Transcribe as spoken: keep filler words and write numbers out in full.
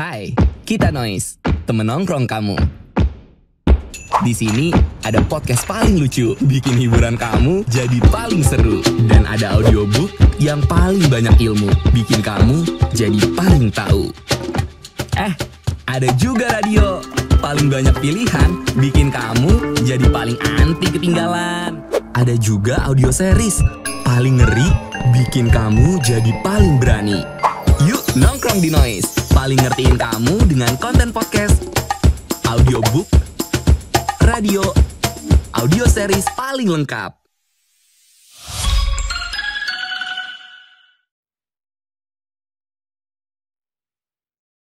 Hai, kita Noice, temen nongkrong kamu. Di sini ada podcast paling lucu, bikin hiburan kamu jadi paling seru. Dan ada audiobook yang paling banyak ilmu, bikin kamu jadi paling tahu. Eh, ada juga radio, paling banyak pilihan, bikin kamu jadi paling anti ketinggalan. Ada juga audio series, paling ngeri, bikin kamu jadi paling berani. Yuk nongkrong di Noice, paling ngertiin kamu dengan konten podcast, audiobook, radio, audio series paling lengkap.